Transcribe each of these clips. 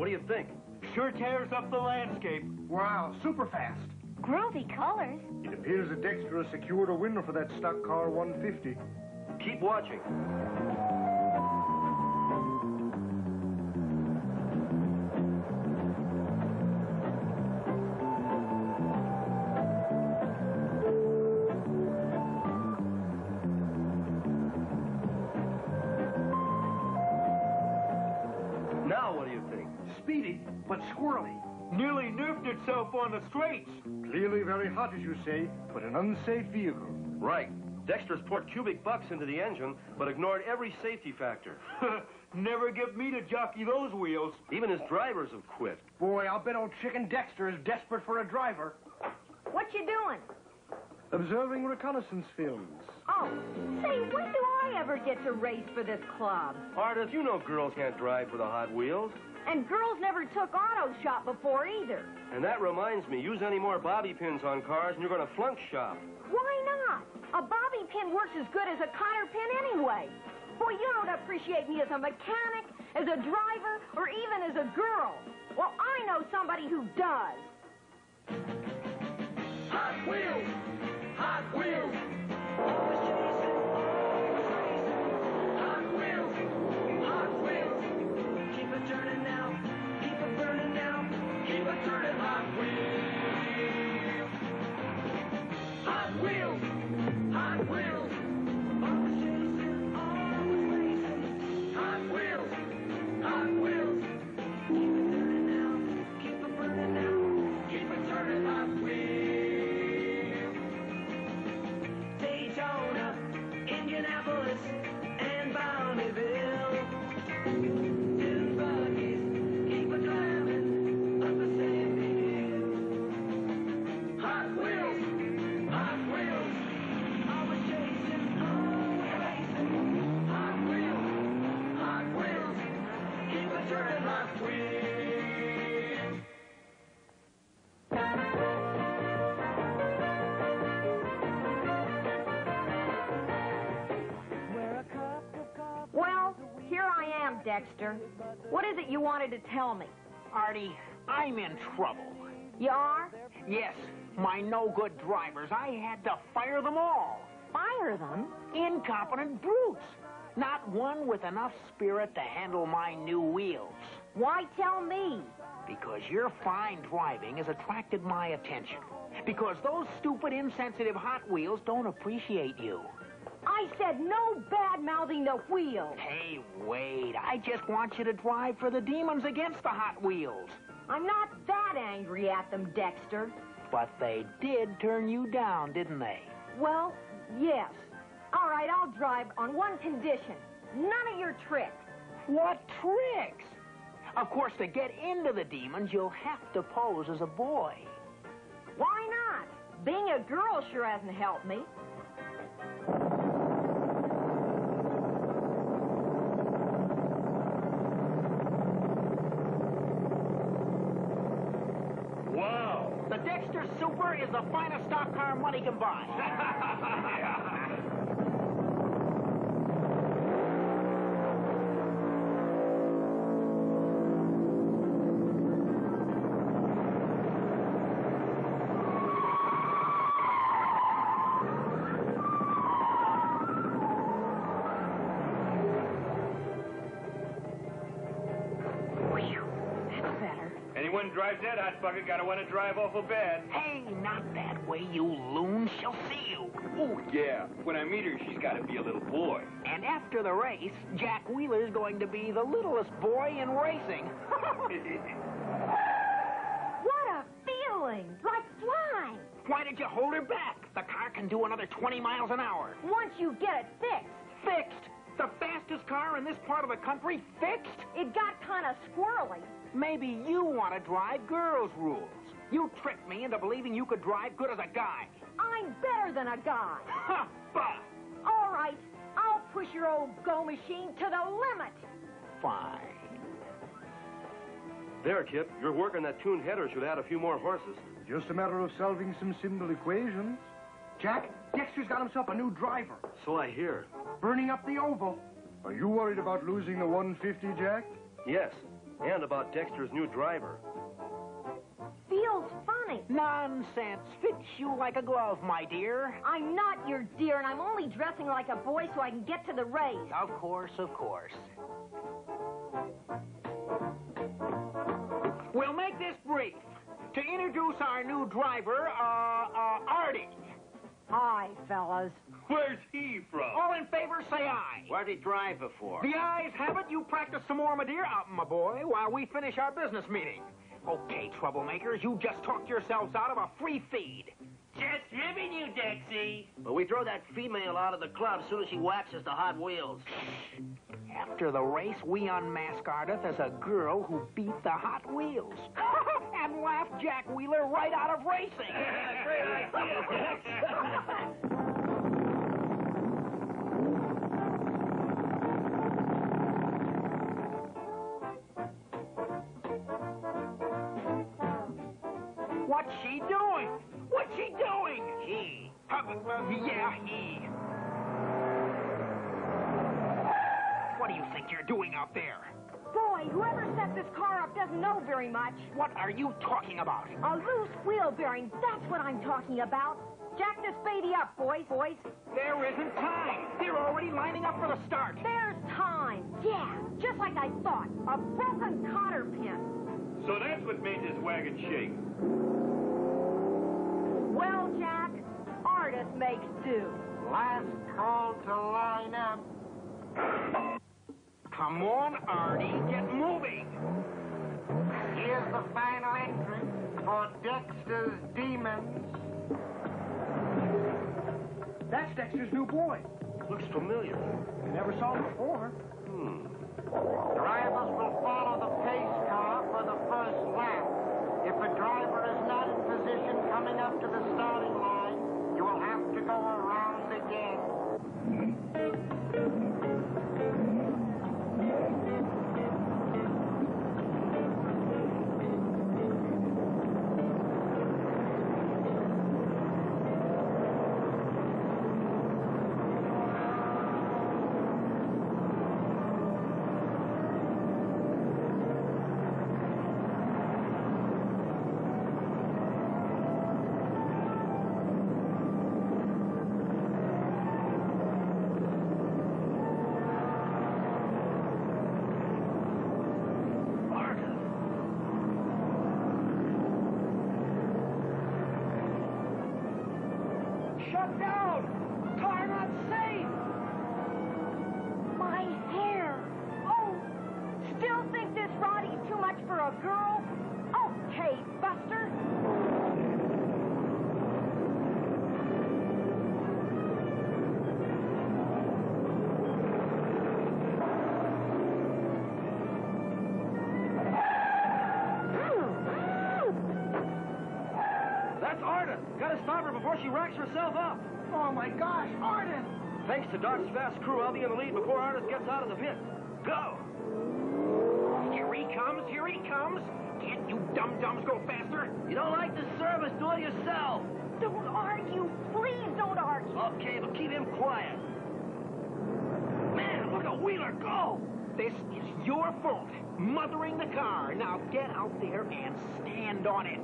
What do you think? Sure tears up the landscape. Wow, super fast. Groovy colors. It appears that Dexter has secured a window for that stock car 150. Keep watching. But squirrely. Nearly nerfed itself on the straits. Clearly very hot, as you say, but an unsafe vehicle. Right. Dexter's poured cubic bucks into the engine, but ignored every safety factor. Never get me to jockey those wheels. Even his drivers have quit. Boy, I'll bet old Chicken Dexter is desperate for a driver. What you doing? Observing reconnaissance films. Oh, say, when do I ever get to race for this club? Ardith, you know girls can't drive for the Hot Wheels. And girls never took auto shop before either. And that reminds me, use any more bobby pins on cars and you're going to flunk shop. Why not? A bobby pin works as good as a cotter pin anyway. Boy, you don't appreciate me as a mechanic, as a driver, or even as a girl. Well, I know somebody who does. Hot Wheels! Hot Wheels! Always chasing, always racing. Hot Wheels! Hot Wheels! Keep it turning now, keep it burning now, keep it turning, Hot Wheels! Hot Wheels! Hot Wheels! Always chasing, always racing. Hot Wheels! Hot Wheels! Keep it turning now, keep it burning now, keep it turning, Hot Wheels! Dexter, what is it you wanted to tell me? Artie, I'm in trouble. You are? Yes, my no-good drivers. I had to fire them all. Fire them? Incompetent brutes. Not one with enough spirit to handle my new wheels. Why tell me? Because your fine driving has attracted my attention. Because those stupid, insensitive Hot Wheels don't appreciate you. I said no bad-mouthing the wheels. Hey, wait. I just want you to drive for the demons against the Hot Wheels. I'm not that angry at them, Dexter. But they did turn you down, didn't they? Well, yes. All right, I'll drive on one condition. None of your tricks. What tricks? Of course, to get into the demons, you'll have to pose as a boy. Why not? Being a girl sure hasn't helped me. Dexter Super is the finest stock car money can buy. Drives that hot bucket, gotta want to drive awful bad. Hey, not that way, you loon. She'll see you. Oh, yeah. When I meet her, she's gotta be a little boy. And after the race, Jack Wheeler's going to be the littlest boy in racing. What a feeling! Like flying! Why did you hold her back? The car can do another 20 miles an hour. Once you get it fixed. Fixed? The fastest car in this part of the country fixed? It got kind of squirrely. Maybe you want to drive girls' rules. You tricked me into believing you could drive good as a guy. I'm better than a guy. Ha! Bah! All right, I'll push your old go machine to the limit. Fine. There, Kip, your work on that tuned header should add a few more horses. Just a matter of solving some simple equations. Jack, Dexter's got himself a new driver. So I hear. Burning up the oval. Are you worried about losing the 150, Jack? Yes. and about Dexter's new driver. Feels funny. Nonsense. Fits you like a glove, my dear. I'm not your dear, and I'm only dressing like a boy so I can get to the race. Of course, of course. We'll make this brief. To introduce our new driver, Ardith. Hi, fellas. Where's he from? All in favor, say aye. What'd he drive before? The ayes have it. You practice some more, my dear, my boy, while we finish our business meeting. Okay, troublemakers, you just talked yourselves out of a free feed. Just ribbing you, Dexie. But we throw that female out of the club as soon as she waxes the Hot Wheels. After the race, we unmask Ardith as a girl who beat the Hot Wheels. And laughed Jack Wheeler right out of racing. Great idea, Dex. What's she doing? What's she doing? He. Yeah, he. What do you think you're doing out there? Boy, whoever set this car up doesn't know very much. What are you talking about? A loose wheel bearing. That's what I'm talking about. Jack this baby up, boys. Boys. There isn't time. They're already lining up for the start. There's time. Yeah, just like I thought. A broken cotter pin. So that's what made this wagon shake. Well, Jack, Ardith makes do. Last call to line up. Come on, Ardith, get moving. Here's the final entrance for Dexter's Demons. That's Dexter's new boy. Looks familiar. We never saw him before. Drivers will follow the pace car for the first lap. If a driver is not in position coming up to the starting line, you will have to go around again. She racks herself up. Oh, my gosh, Ardith! Thanks to Doc's fast crew, I'll be in the lead before Ardith gets out of the pit. Go! Here he comes, here he comes! Can't you dum-dums go faster? You don't like the service, do it yourself! Don't argue, please don't argue! Okay, but keep him quiet. Man, look at Wheeler go! This is your fault, mothering the car. Now get out there and stand on it.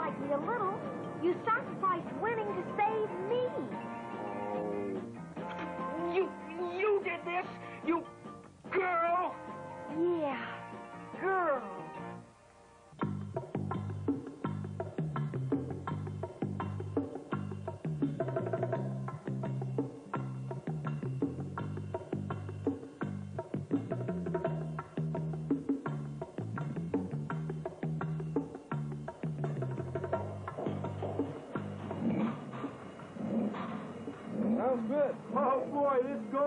like me a little. You sacrificed winning to save me. Oh. You did this, you girl. Yeah, girl.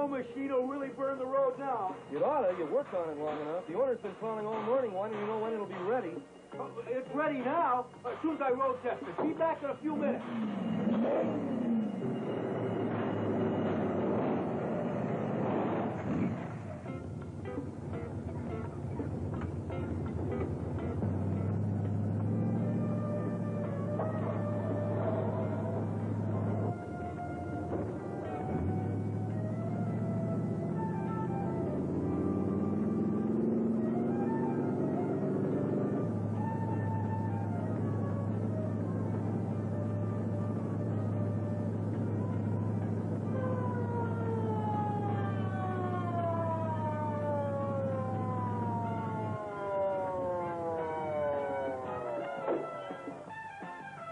Machine'll really burn the road now. You'd oughta. You worked on it long enough. The owner's been calling all morning wanting to know when it'll be ready. It's ready now. As soon as I road test it. Be back in a few minutes.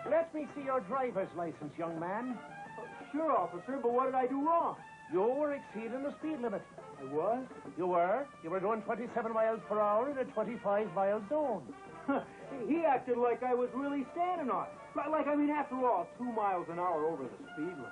Let me see your driver's license, young man. Sure, officer, but what did I do wrong? You were exceeding the speed limit. I was? You were. You were doing 27 miles per hour in a 25-mile zone. He acted like I was really standing on it. Like, I mean, after all, 2 miles an hour over the speed limit.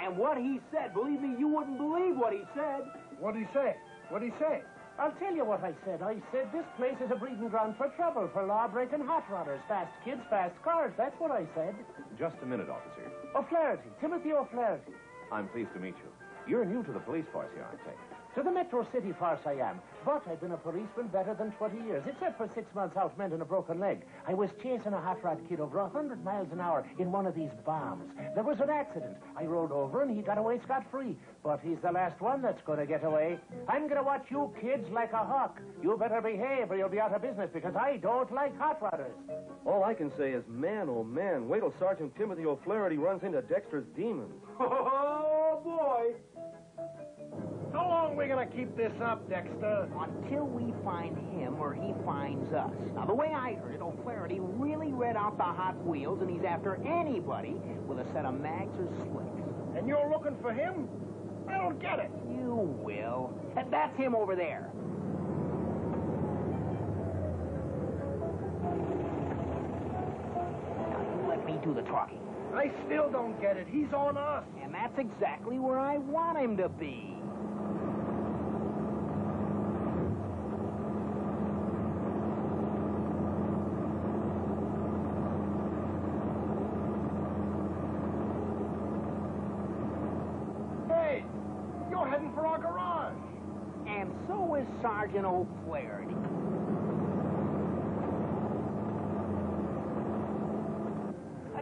And what he said, believe me, you wouldn't believe what he said. What did he say? What did he say? I'll tell you what I said. I said this place is a breeding ground for trouble, for law-breaking hot runners, fast kids, fast cars. That's what I said. Just a minute, officer. O'Flaherty, Timothy O'Flaherty. I'm pleased to meet you. You're new to the police force here, aren't you? To the Metro City force I am, but I've been a policeman better than 20 years, except for 6 months out mending a broken leg. I was chasing a hot rod kid over 100 miles an hour in one of these bombs. There was an accident. I rolled over and he got away scot-free. But he's the last one that's going to get away. I'm going to watch you kids like a hawk. You better behave or you'll be out of business because I don't like hot rodders. All I can say is, man, oh, man, wait till Sergeant Timothy O'Flaherty runs into Dexter's Demons. Oh, boy. How long are we going to keep this up, Dexter? Until we find him or he finds us. Now, the way I heard it, O'Flaherty really read out the Hot Wheels, and he's after anybody with a set of mags or slicks. And you're looking for him? I don't get it. You will. And that's him over there. Now, you let me do the talking. I still don't get it. He's on us. And that's exactly where I want him to be. Sergeant O'Flaherty.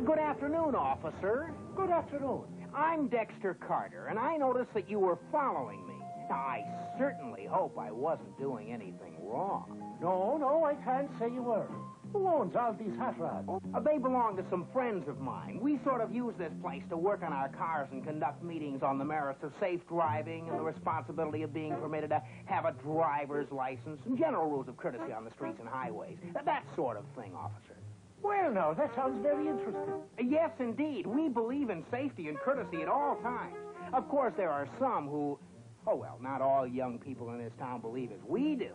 Good afternoon, officer. Good afternoon. I'm Dexter Carter, and I noticed that you were following me. Now, I certainly hope I wasn't doing anything wrong. No, I can't say you were. Who owns all these hot rods? They belong to some friends of mine. We sort of use this place to work on our cars and conduct meetings on the merits of safe driving and the responsibility of being permitted to have a driver's license and general rules of courtesy on the streets and highways. That sort of thing, officer. Well, now, that sounds very interesting. Yes, indeed. We believe in safety and courtesy at all times. Of course, there are some who... Oh, well, not all young people in this town believe as we do.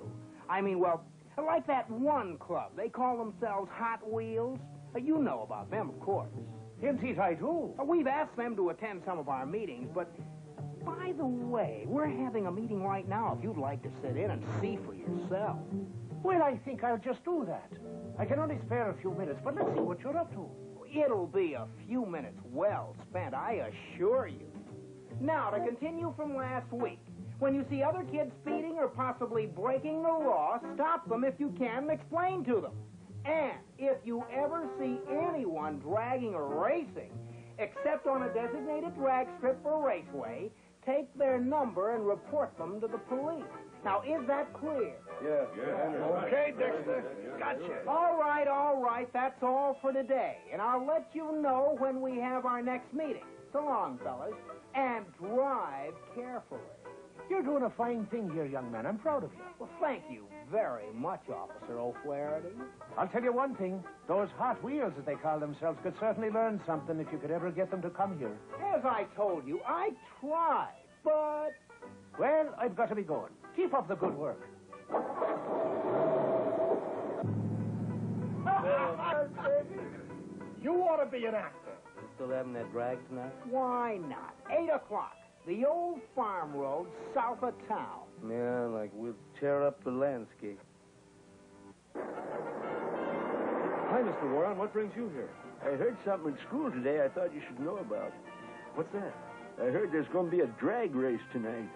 I mean, well... Like that one club. They call themselves Hot Wheels. You know about them, of course. Indeed, I do. We've asked them to attend some of our meetings, but... By the way, we're having a meeting right now if you'd like to sit in and see for yourself. Well, I think I'll just do that. I can only spare a few minutes, but let's see what you're up to. It'll be a few minutes well spent, I assure you. Now, to continue from last week... When you see other kids speeding or possibly breaking the law, stop them if you can and explain to them. And if you ever see anyone dragging or racing, except on a designated drag strip or raceway, take their number and report them to the police. Now, is that clear? Yes. Yeah. Okay, Dexter. Gotcha. All right. That's all for today. And I'll let you know when we have our next meeting. So long, fellas. And drive carefully. You're doing a fine thing here, young man. I'm proud of you. Well, thank you very much, Officer O'Flaherty. I'll tell you one thing. Those Hot Wheels, as they call themselves, could certainly learn something if you could ever get them to come here. As I told you, I tried, but... Well, I've got to be going. Keep up the good work. You ought to be an actor. You still having that drag tonight? Why not? 8 o'clock. The old farm road south of town. Yeah, like we'll tear up the landscape. Hi, Mr. Warren. What brings you here? I heard something in school today I thought you should know about. What's that? I heard there's going to be a drag race tonight.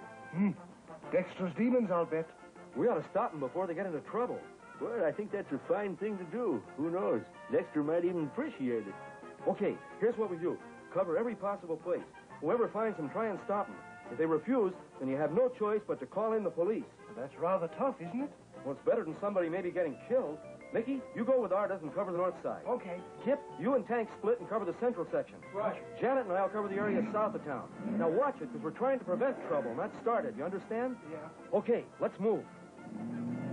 Dexter's Demons, I'll bet. We ought to stop them before they get into trouble. Well, I think that's a fine thing to do. Who knows? Dexter might even appreciate it. Okay, here's what we do. Cover every possible place. Whoever finds them, try and stop them. If they refuse, then you have no choice but to call in the police. Well, that's rather tough, isn't it? Well, it's better than somebody maybe getting killed. Mickey, you go with Ardith and cover the north side. Okay. Kip, you and Tank split and cover the central section. Right. Janet and I'll cover the area south of town. Now watch it, because we're trying to prevent trouble, not start it. You understand? Yeah. Okay, let's move.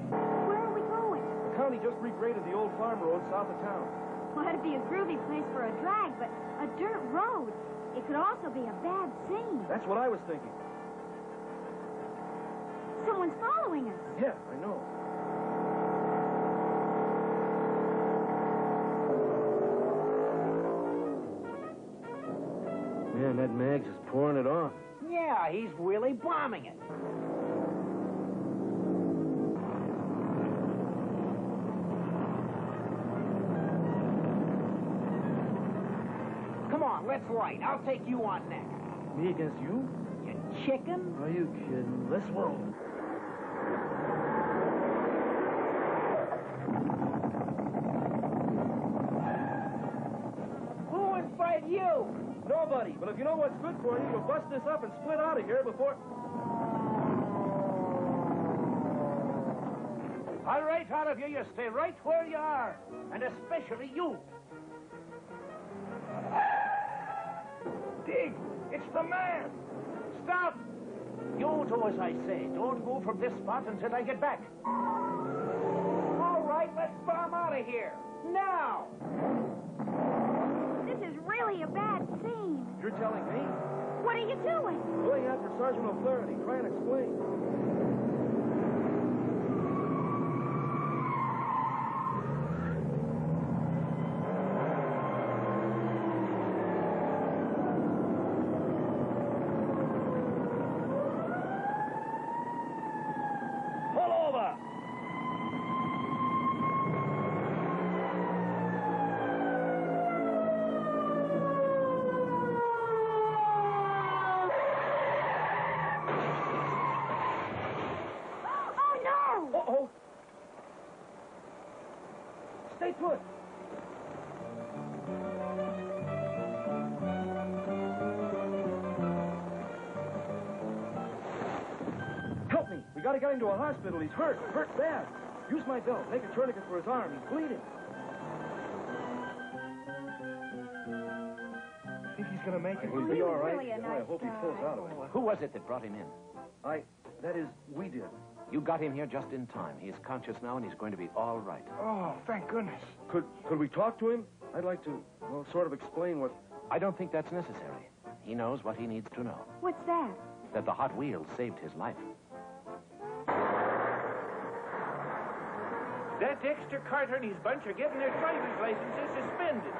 Where are we going? The county just regraded the old farm road south of town. Well, that'd be a groovy place for a drag, but a dirt road. It could also be a bad scene. That's what I was thinking. Someone's following us. Yeah, I know. Man, that Mag's is pouring it on. Yeah, he's really bombing it. Come on, let's light. I'll take you on next. Me against you? You chicken? Are you kidding? Let's roll. Who invited you? Nobody, but if you know what's good for you, you'll bust this up and split out of here before... All right, all of you, you stay right where you are, and especially you. Dig, it's the man. Stop. You do as I say. Don't move from this spot until I get back. All right, let's bomb out of here. Now. This is really a bad scene. You're telling me? What are you doing? Going after Sergeant O'Flaherty. Try and explain. Stay put. Help me. We gotta get him to a hospital. He's hurt. Hurt bad. Use my belt. Make a tourniquet for his arm. He's bleeding. Think he's gonna make it? He'll be all right. Really I hope he pulls out of it. Who was it that brought him in? That is, we did. You got him here just in time. He is conscious now, and he's going to be all right. Oh, thank goodness. Could we talk to him? I'd like to, well, sort of explain what... I don't think that's necessary. He knows what he needs to know. What's that? That the Hot Wheels saved his life. That Dexter Carter and his bunch are getting their driver's licenses suspended.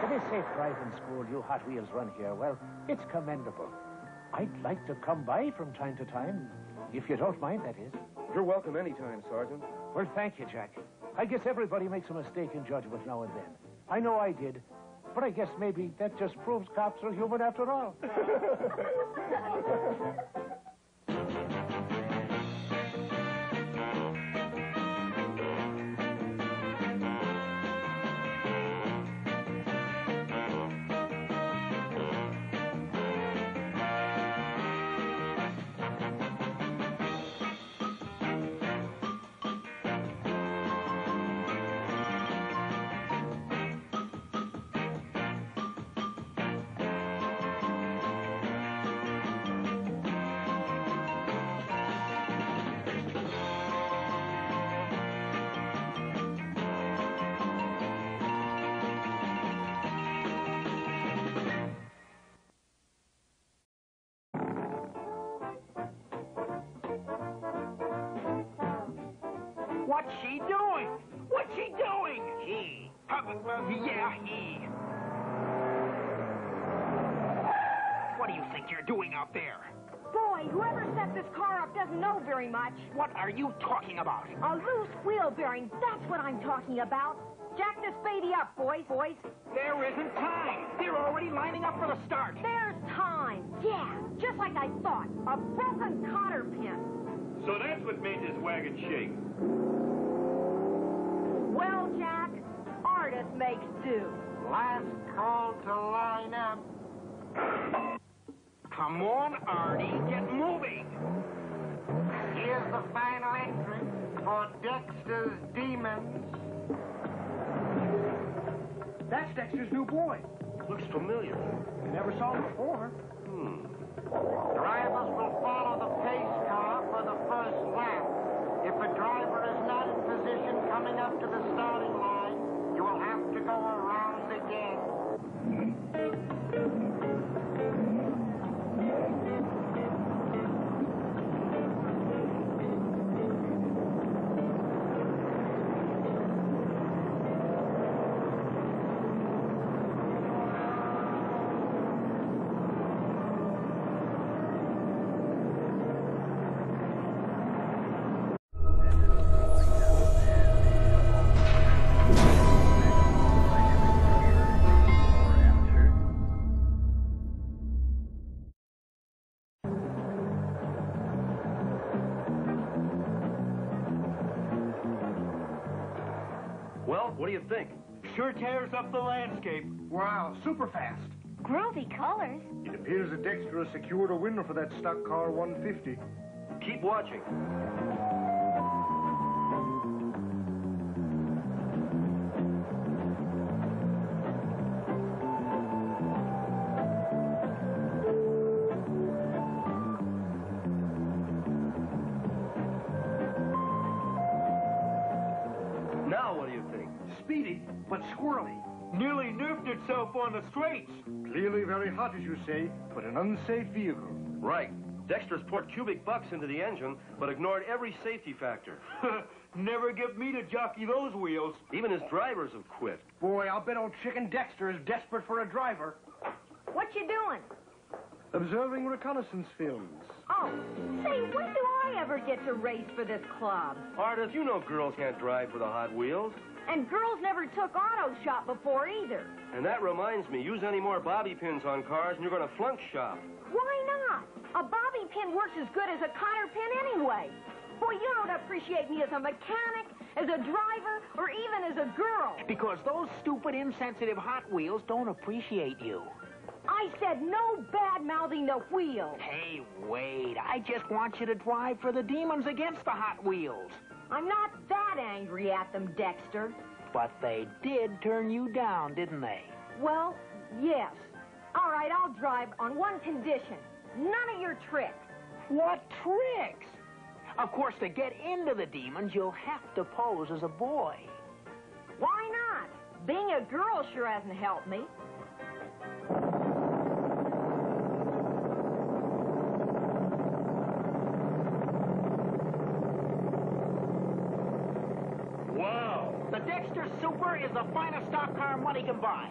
For this safe driving school you Hot Wheels run here, well, it's commendable. I'd like to come by from time to time. If you don't mind, that is. You're welcome anytime, Sergeant. Well, thank you, Jack. I guess everybody makes a mistake in judgment now and then. I know I did, but I guess maybe that just proves cops are human after all. Yeah, he. What do you think you're doing out there? Boy, whoever set this car up doesn't know very much. What are you talking about? A loose wheel bearing, that's what I'm talking about. Jack this baby up, boys. There isn't time. They're already lining up for the start. There's time. Yeah, just like I thought. A broken cotter pin. So that's what made this wagon shake. Well, Jack, Ardith makes do. Last call to line up. Come on, Ardith, get moving. Here's the final entrance for Dexter's Demons. That's Dexter's new boy. Looks familiar. You never saw him before. Drivers will follow the pace car for the first lap. If a driver is not in position coming up to the starting line, you will have to go around again. Well, what do you think? Sure tears up the landscape. Wow, super fast. Groovy colors. It appears that Dexter has secured a winner for that stock car 150. Keep watching. Speedy, but squirrely. Nearly nerfed itself on the straights. Clearly very hot, as you say, but an unsafe vehicle. Right. Dexter's poured cubic bucks into the engine, but ignored every safety factor. Never get me to jockey those wheels. Even his drivers have quit. Boy, I'll bet old Chicken Dexter is desperate for a driver. What you doing? Observing reconnaissance films. Oh, say, when do I ever get to race for this club? Ardith, you know girls can't drive for the Hot Wheels. And girls never took auto shop before either. And that reminds me, use any more bobby pins on cars and you're going to flunk shop. Why not? A bobby pin works as good as a cotter pin anyway. Boy, you don't appreciate me as a mechanic, as a driver, or even as a girl. Because those stupid, insensitive Hot Wheels don't appreciate you. I said no bad-mouthing the wheel. Hey, wait. I just want you to drive for the Demons against the Hot Wheels. I'm not that angry at them, Dexter. But they did turn you down, didn't they? Well, yes. All right, I'll drive on one condition. None of your tricks. What tricks? Of course, to get into the Demons, you'll have to pose as a boy. Why not? Being a girl sure hasn't helped me. The Dexter Super is the finest stock car money can buy.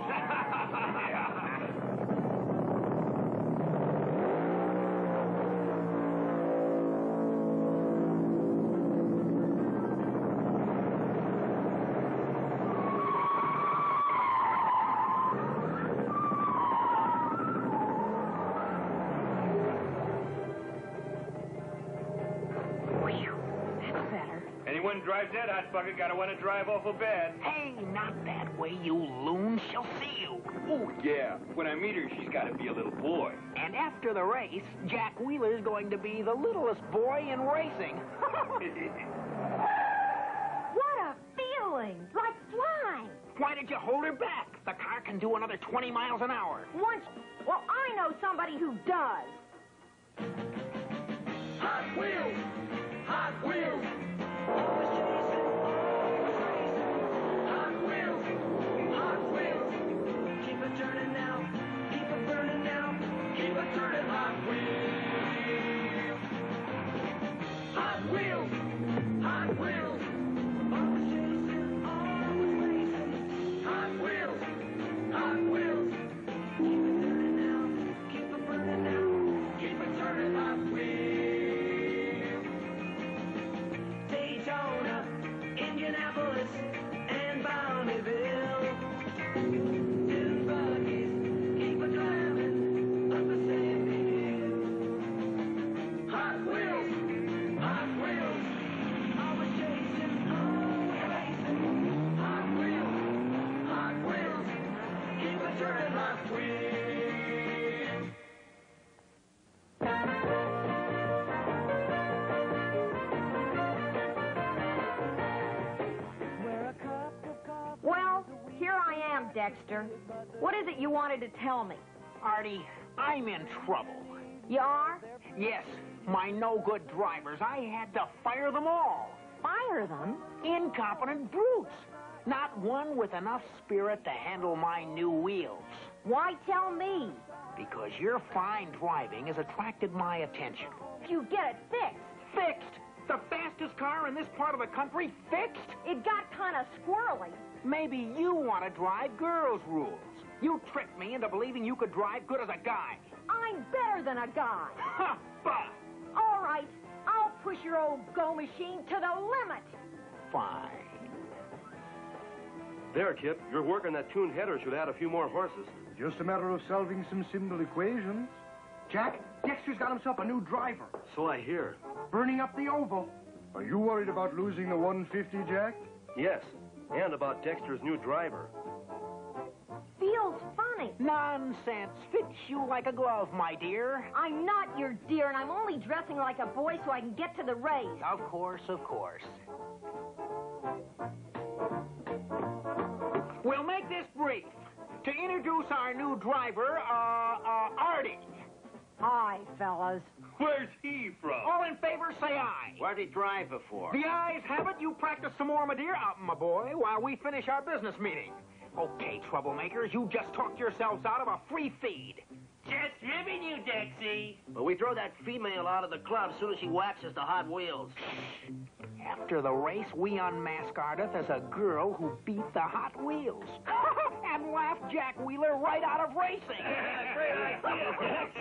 Anyone drives that hot bucket gotta want to drive awful bad. Hey, not that way, you loon. She'll see you. Oh, yeah. When I meet her, she's gotta be a little boy. And after the race, Jack Wheeler's going to be the littlest boy in racing. What a feeling! Like flying! Why did you hold her back? The car can do another 20 miles an hour. Once... Well, I know somebody who does. Hot Wheels! Hot Wheels! Hot Wheels, Hot Wheels, keep it turning now, keep it burning now, keep it turning, Hot Wheels. Hot Wheels, Hot Wheels, always chasing, always racing. on, Dexter. What is it you wanted to tell me? Artie, I'm in trouble. You are? Yes, my no-good drivers. I had to fire them all. Fire them? Incompetent brutes. Not one with enough spirit to handle my new wheels. Why tell me? Because your fine driving has attracted my attention. You get it fixed. Fixed? The fastest car in this part of the country fixed? It got kind of squirrely. Maybe you want to drive girls' rules. You tricked me into believing you could drive good as a guy. I'm better than a guy. Ha! But... all right, I'll push your old go machine to the limit. Fine. There, Kip, your work on that tuned header should add a few more horses. Just a matter of solving some simple equations. Jack, Dexter's got himself a new driver. So I hear. Burning up the oval. Are you worried about losing the 150, Jack? Yes, and about Dexter's new driver. Feels funny. Nonsense. Fits you like a glove, my dear. I'm not your dear, and I'm only dressing like a boy so I can get to the race. Of course, of course. We'll make this brief. To introduce our new driver, Ardith. Aye, fellas. Where's he from? All in favor, say aye. Where'd he drive before? The ayes have it. You practice some more, my dear, my boy, while we finish our business meeting. Okay, troublemakers, you just talked yourselves out of a free feed. Just ribbing you, Dexie. But we throw that female out of the club soon as she waxes the Hot Wheels. After the race, we unmask Ardith as a girl who beat the Hot Wheels. And laughed Jack Wheeler right out of racing. Great idea.